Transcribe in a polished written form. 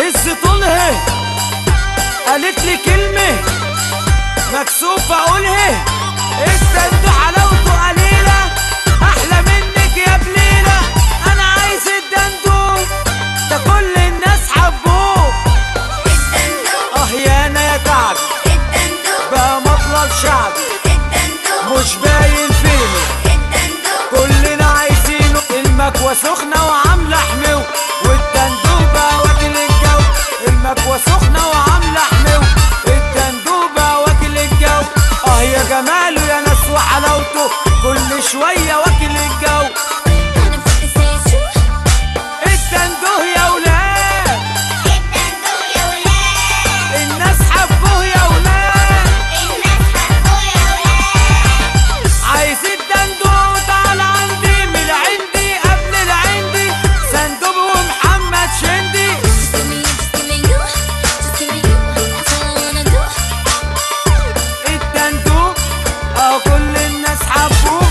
هز طولها قالت لي كلمة مكسوف أقولها. الدندوه حلاوته قليلة أحلى منك يا بليلة. أنا عايز الدندوه ده كل الناس حبوه. الدندوه آه يا أنا يا تعبي. الدندوه بقى مطلب شعبي. الدندوه مش باين فينه. الدندوه كلنا عايزينه. المكوى سخنة وعاملة حمو كل شوية واكل الجو. الدندوه يا ولاد، الدندوه يا ولاد، الناس حبوه يا ولاد، الناس حبوه يا ولاد. عايز الدندوه تعال عندي من عندي قبل العندي صندوق ومحمد شندي. الدندوه اه كل الناس حبوه.